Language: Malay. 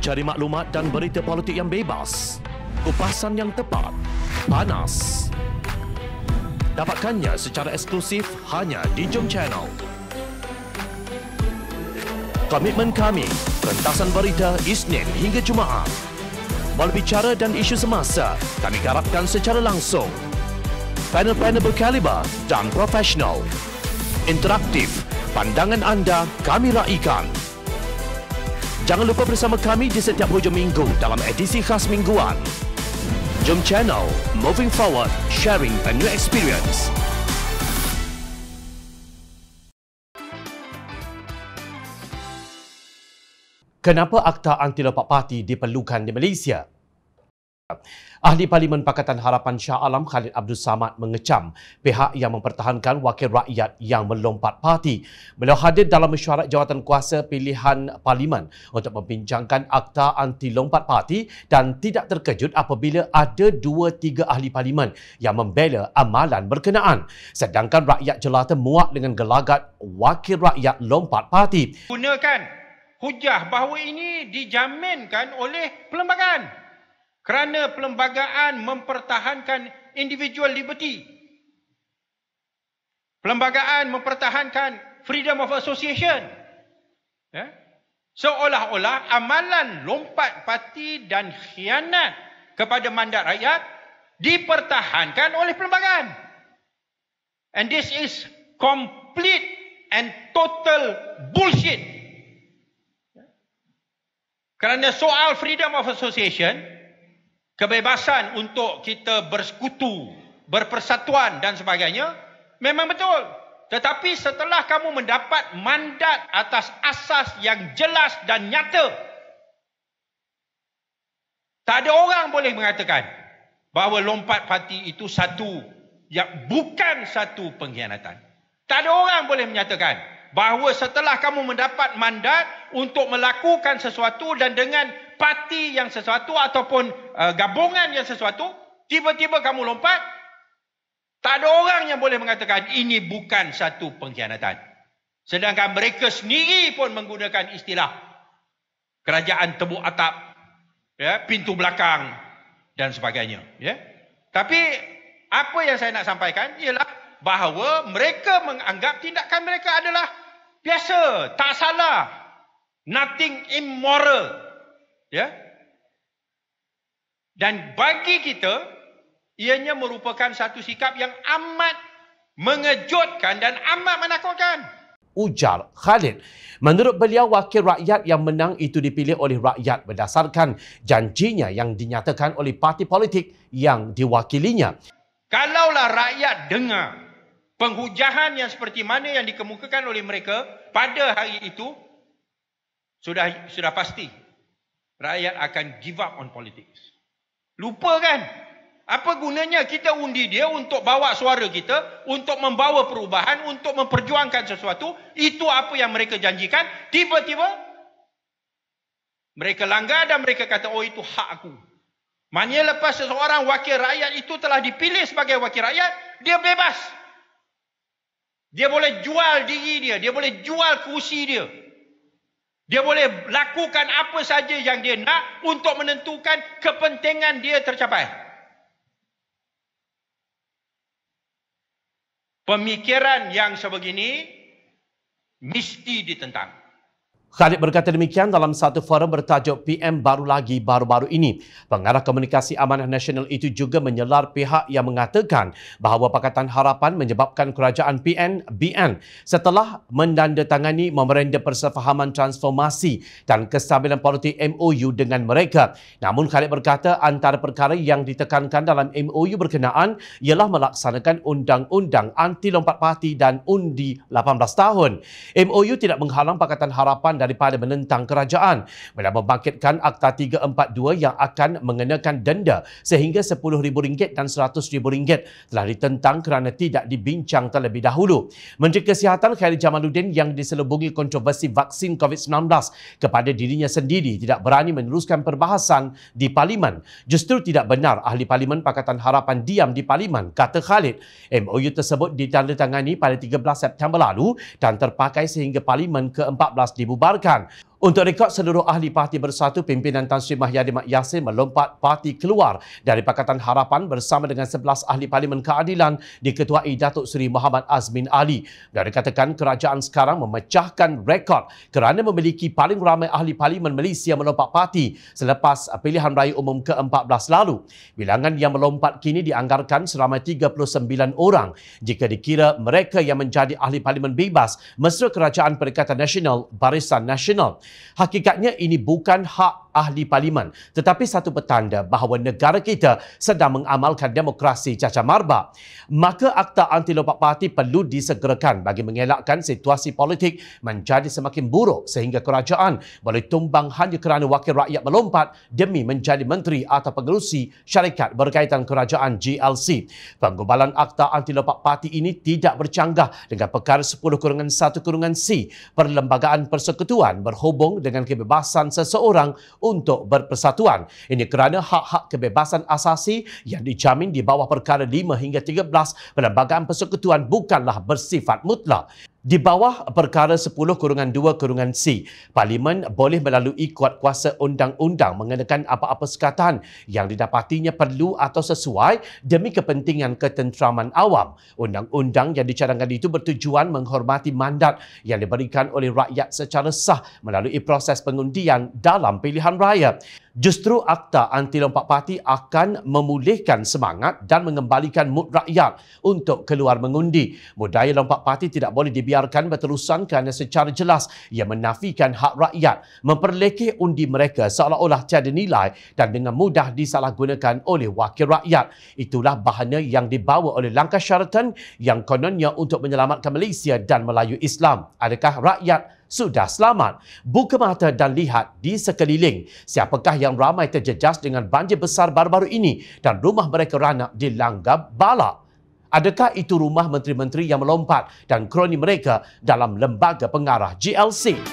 Cari maklumat dan berita politik yang bebas. Kupasan yang tepat. Panas. Dapatkannya secara eksklusif hanya di Jom Channel. Komitmen kami, pentasan berita Isnin hingga Jumaat. Berbicara dan isu semasa, kami garapkan secara langsung. Panel-panel berkaliber dan profesional. Interaktif, pandangan anda kami raikan. Jangan lupa bersama kami di setiap hujung minggu dalam edisi khas mingguan. Jom Channel, moving forward, sharing a new experience. Kenapa Akta Anti Lompat Parti diperlukan di Malaysia? Ahli Parlimen Pakatan Harapan Shah Alam Khalid Abdul Samad mengecam pihak yang mempertahankan wakil rakyat yang melompat parti. Beliau hadir dalam mesyuarat jawatan kuasa pilihan Parlimen untuk membincangkan Akta Anti Lompat Parti dan tidak terkejut apabila ada 2-3 ahli Parlimen yang membela amalan berkenaan. Sedangkan rakyat jelata muak dengan gelagat wakil rakyat lompat parti. Gunakan hujah bahawa ini dijaminkan oleh perlembagaan. Kerana perlembagaan mempertahankan individual liberty. Perlembagaan mempertahankan freedom of association. Seolah-olah amalan lompat parti dan khianat kepada mandat rakyat dipertahankan oleh perlembagaan. And this is complete and total bullshit. Kerana soal freedom of association, kebebasan untuk kita bersekutu, berpersatuan dan sebagainya, memang betul. Tetapi setelah kamu mendapat mandat atas asas yang jelas dan nyata, tak ada orang boleh mengatakan bahawa lompat parti itu satu yang bukan satu pengkhianatan. Tak ada orang boleh menyatakan bahawa setelah kamu mendapat mandat untuk melakukan sesuatu dan dengan parti yang sesuatu ataupun gabungan yang sesuatu, tiba-tiba kamu lompat, tak ada orang yang boleh mengatakan ini bukan satu pengkhianatan. Sedangkan mereka sendiri pun menggunakan istilah kerajaan tebu atap, ya, pintu belakang dan sebagainya. Ya. Tapi apa yang saya nak sampaikan ialah bahawa mereka menganggap tindakan mereka adalah biasa, tak salah, nothing immoral. Ya. Dan bagi kita, ianya merupakan satu sikap yang amat mengejutkan dan amat menakutkan. Ujar Khalid. Menurut beliau, wakil rakyat yang menang itu dipilih oleh rakyat berdasarkan janjinya yang dinyatakan oleh parti politik yang diwakilinya. Kalaulah rakyat dengar penghujahan yang seperti mana yang dikemukakan oleh mereka pada hari itu, sudah pasti rakyat akan give up on politics. Lupa kan? Apa gunanya kita undi dia untuk bawa suara kita, untuk membawa perubahan, untuk memperjuangkan sesuatu. Itu apa yang mereka janjikan. Tiba-tiba mereka langgar dan mereka kata, oh itu hak aku. Maknanya lepas seseorang wakil rakyat itu telah dipilih sebagai wakil rakyat, dia bebas. Dia boleh jual diri dia. Dia boleh jual kursi dia. Dia boleh lakukan apa saja yang dia nak untuk menentukan kepentingan dia tercapai. Pemikiran yang sebegini mesti ditentang. Khalid berkata demikian dalam satu forum bertajuk PM Baru Lagi baru-baru ini. Pengarah Komunikasi Amanah Nasional itu juga menyelar pihak yang mengatakan bahawa Pakatan Harapan menyebabkan kerajaan PN-BN setelah menandatangani Memorandum Persefahaman Transformasi dan Kestabilan Politik MOU dengan mereka. Namun Khalid berkata antara perkara yang ditekankan dalam MOU berkenaan ialah melaksanakan undang-undang anti lompat parti dan undi 18 tahun. MOU tidak menghalang Pakatan Harapan daripada menentang kerajaan. Beliau membangkitkan Akta 342 yang akan mengenakan denda sehingga RM10,000 dan RM100,000 telah ditentang kerana tidak dibincang terlebih dahulu. Menteri Kesihatan Khairy Jamaluddin yang diselubungi kontroversi vaksin COVID-19 kepada dirinya sendiri tidak berani meneruskan perbahasan di Parlimen. Justru tidak benar ahli Parlimen Pakatan Harapan diam di Parlimen, kata Khalid. MOU tersebut ditandatangani pada 13 September lalu dan terpakai sehingga Parlimen ke-14 dibubarkan. Untuk rekod, seluruh ahli parti Bersatu, pimpinan Tan Sri Mahyaddin Yassin melompat parti keluar dari Pakatan Harapan bersama dengan 11 ahli Parlimen Keadilan diketuai Datuk Seri Muhammad Azmin Ali. Dan dikatakan kerajaan sekarang memecahkan rekod kerana memiliki paling ramai ahli Parlimen Malaysia melompat parti selepas pilihan raya umum ke-14 lalu. Bilangan yang melompat kini dianggarkan seramai 39 orang jika dikira mereka yang menjadi ahli Parlimen bebas mesra kerajaan Perikatan Nasional, Barisan Nasional. Hakikatnya ini bukan hak ahli parlimen tetapi satu petanda bahawa negara kita sedang mengamalkan demokrasi cacar marbak. Maka Akta Anti Lompat Parti perlu disegerakan bagi mengelakkan situasi politik menjadi semakin buruk sehingga kerajaan boleh tumbang hanya kerana wakil rakyat melompat demi menjadi menteri atau pengerusi syarikat berkaitan kerajaan GLC. Penggubalan Akta Anti Lompat Parti ini tidak bercanggah dengan perkara 10/1/C Perlembagaan Persekutuan berhubung dengan kebebasan seseorang untuk berpersatuan. Ini kerana hak-hak kebebasan asasi yang dijamin di bawah perkara 5 hingga 13 Perlembagaan Persekutuan bukanlah bersifat mutlak. Di bawah perkara 10/2/C, Parlimen boleh melalui kuat kuasa undang-undang mengenakan apa-apa sekatan yang didapatinya perlu atau sesuai demi kepentingan ketenteraman awam. Undang-undang yang dicadangkan itu bertujuan menghormati mandat yang diberikan oleh rakyat secara sah melalui proses pengundian dalam pilihan raya. Justru Akta Anti Lompat Parti akan memulihkan semangat dan mengembalikan mood rakyat untuk keluar mengundi. Budaya lompat parti tidak boleh dibiarkan berterusan kerana secara jelas ia menafikan hak rakyat, memperlekeh undi mereka seolah-olah tiada nilai dan dengan mudah disalahgunakan oleh wakil rakyat. Itulah bahana yang dibawa oleh langkah syaratan yang kononnya untuk menyelamatkan Malaysia dan Melayu Islam. Adakah rakyat sudah selamat? Buka mata dan lihat di sekeliling. Siapakah yang ramai terjejas dengan banjir besar baru-baru ini dan rumah mereka ranak dilanggar bala? Adakah itu rumah menteri-menteri yang melompat dan kroni mereka dalam lembaga pengarah GLC?